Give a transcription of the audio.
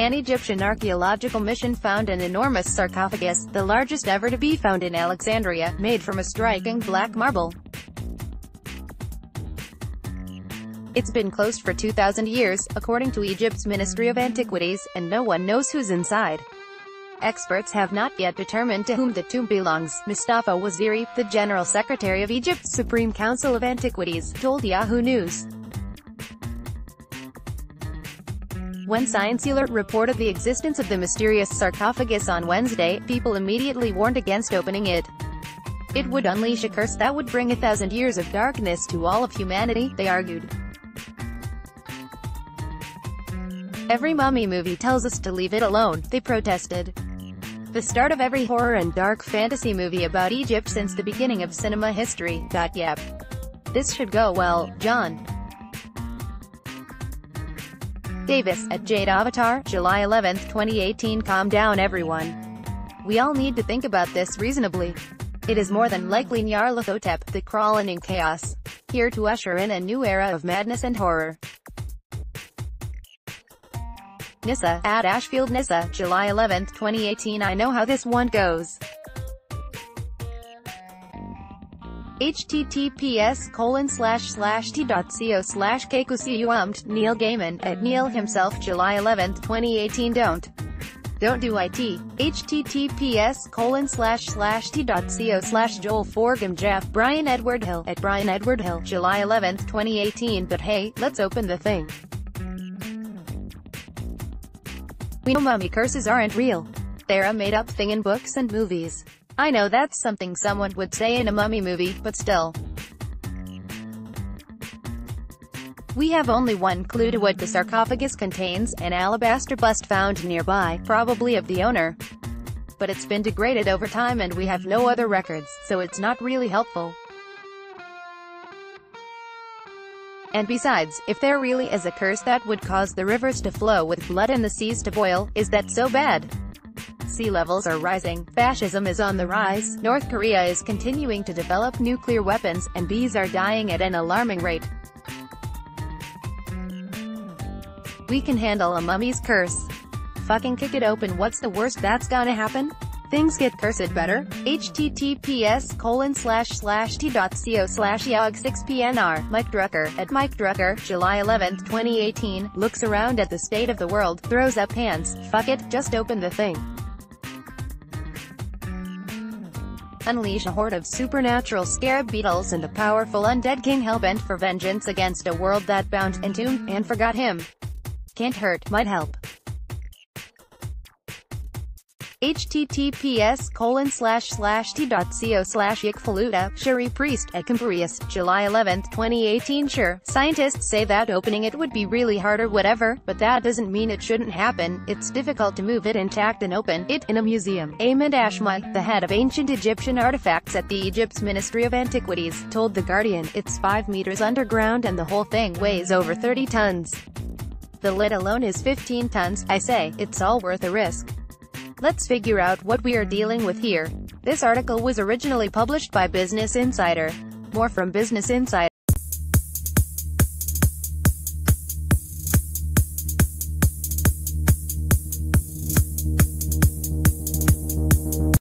An Egyptian archaeological mission found an enormous sarcophagus, the largest ever to be found in Alexandria, made from a striking black marble. It's been closed for 2,000 years, according to Egypt's Ministry of Antiquities, and no one knows who's inside. Experts have not yet determined to whom the tomb belongs, Mustafa Waziri, the General Secretary of Egypt's Supreme Council of Antiquities, told Yahoo News. When ScienceAlert reported the existence of the mysterious sarcophagus on Wednesday, people immediately warned against opening it. It would unleash a curse that would bring 1,000 years of darkness to all of humanity, they argued. Every mummy movie tells us to leave it alone, they protested. The start of every horror and dark fantasy movie about Egypt since the beginning of cinema history. Yep. This should go well, John Davis, at Jade Avatar, July 11, 2018. Calm down everyone. We all need to think about this reasonably. It is more than likely Nyarlathotep, the crawling in chaos, here to usher in a new era of madness and horror. Nissa, at Ashfield Nissa, July 11, 2018. I know how this one goes. https://t.co/kkucuumt Neil Gaiman, at Neil himself, July 11, 2018. Don't do it. https://t.co/joelforgum Jeff, Brian Edward Hill, at Brian Edward Hill, July 11, 2018. But hey, let's open the thing. We know mummy curses aren't real. They're a made-up thing in books and movies. I know that's something someone would say in a mummy movie, but still. We have only one clue to what the sarcophagus contains, an alabaster bust found nearby, probably of the owner. But it's been degraded over time and we have no other records, so it's not really helpful. And besides, if there really is a curse that would cause the rivers to flow with blood and the seas to boil, is that so bad? Sea levels are rising, fascism is on the rise, North Korea is continuing to develop nuclear weapons, and bees are dying at an alarming rate. We can handle a mummy's curse. Fucking kick it open. What's the worst that's gonna happen? Things get cursed better. https://t.co/yog6pnr Mike Drucker, at Mike Drucker, July 11, 2018, looks around at the state of the world, throws up hands, fuck it, just open the thing. Unleash a horde of supernatural scarab beetles and the powerful undead king hellbent for vengeance against a world that bound, entombed, and forgot him. Can't hurt, might help. https://t.co/yigfaluta Sherry Priest, at Campurius, July 11, 2018. Sure, scientists say that opening it would be really hard or whatever, but that doesn't mean it shouldn't happen. It's difficult to move it intact and open it in a museum. Amen Ashma, the head of ancient Egyptian artifacts at the Egypt's Ministry of Antiquities, told The Guardian, it's 5 meters underground and the whole thing weighs over 30 tons. The lid alone is 15 tons. I say, it's all worth a risk. Let's figure out what we are dealing with here. This article was originally published by Business Insider. More from Business Insider.